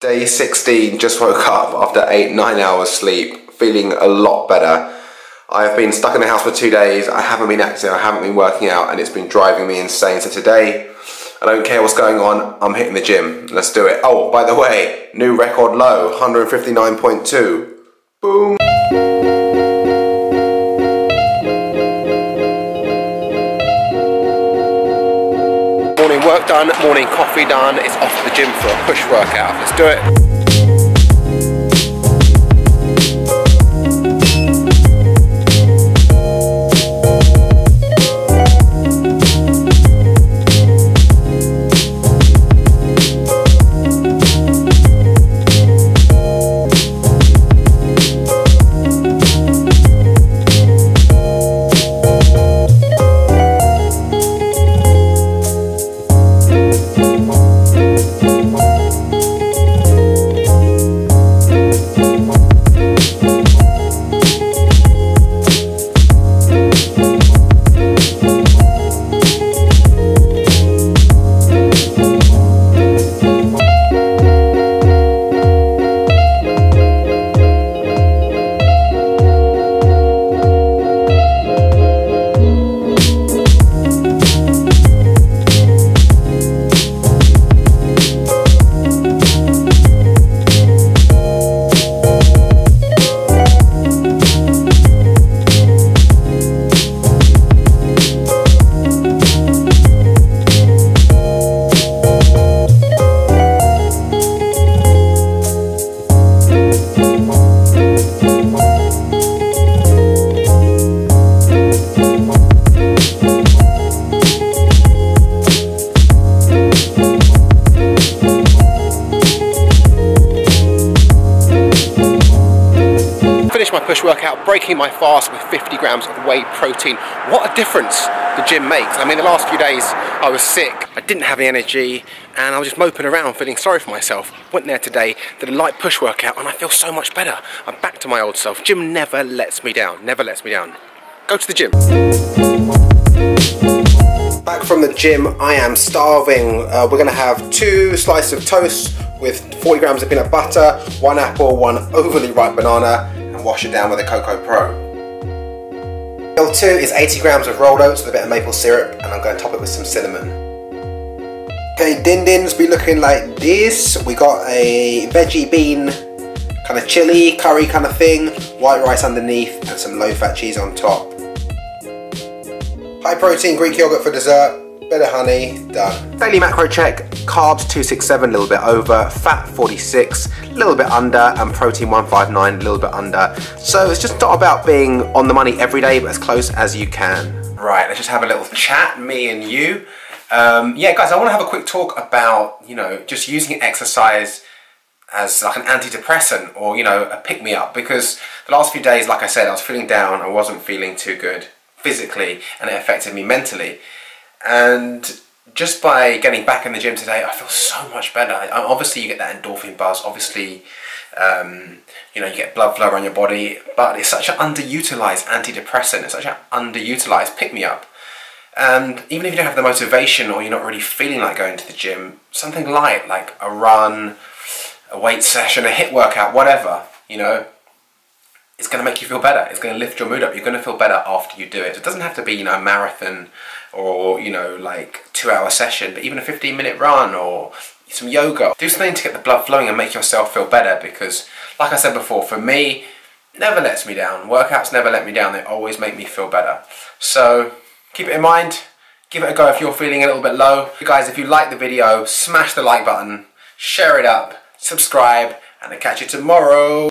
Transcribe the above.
Day 16, just woke up after 8-9 hours sleep, feeling a lot better. I've been stuck in the house for 2 days, I haven't been active, I haven't been working out, and it's been driving me insane. So today, I don't care what's going on, I'm hitting the gym. Let's do it. Oh, by the way, new record low, 159.2. Boom. Work done, morning coffee done, it's off to the gym for a push workout. Let's do it. Push workout, breaking my fast with 50 grams of whey protein. What a difference the gym makes. I mean, the last few days I was sick, I didn't have the energy, and I was just moping around feeling sorry for myself. Went there today, did a light push workout, and I feel so much better. I'm back to my old self. Gym never lets me down, never lets me down. Go to the gym. Back from the gym, I am starving. We're gonna have 2 slices of toast with 40 grams of peanut butter, 1 apple, 1 overly ripe banana, wash it down with a Cocoa Pro. Meal 2 is 80 grams of rolled oats with a bit of maple syrup, and I'm going to top it with some cinnamon. Okay, din dins be looking like this. We got a veggie bean kind of chili, curry kind of thing, white rice underneath and some low-fat cheese on top. High protein Greek yogurt for dessert, bit of honey, done. Daily macro check, carbs 267, a little bit over, fat 46, a little bit under, and protein 159, a little bit under. So it's just not about being on the money every day, but as close as you can. Right, let's just have a little chat, me and you. Yeah, guys, I want to have a quick talk about, you know, just using exercise as like an antidepressant or, you know, a pick-me-up, because the last few days, like I said, I was feeling down, I wasn't feeling too good physically, and it affected me mentally. And just by getting back in the gym today, I feel so much better. Obviously, you get that endorphin buzz. Obviously, you know, you get blood flow around your body. But it's such an underutilized antidepressant. It's such an underutilized pick-me-up. And even if you don't have the motivation or you're not really feeling like going to the gym, something light, like a run, a weight session, a HIIT workout, whatever, you know, it's going to make you feel better. It's going to lift your mood up. You're going to feel better after you do it. So it doesn't have to be, you know, a marathon or, you know, like 2-hour session, but even a 15-minute run or some yoga. Do something to get the blood flowing and make yourself feel better, because, like I said before, for me, it never lets me down. Workouts never let me down. They always make me feel better. So keep it in mind. Give it a go if you're feeling a little bit low. Guys, if you like the video, smash the like button, share it up, subscribe, and I'll catch you tomorrow.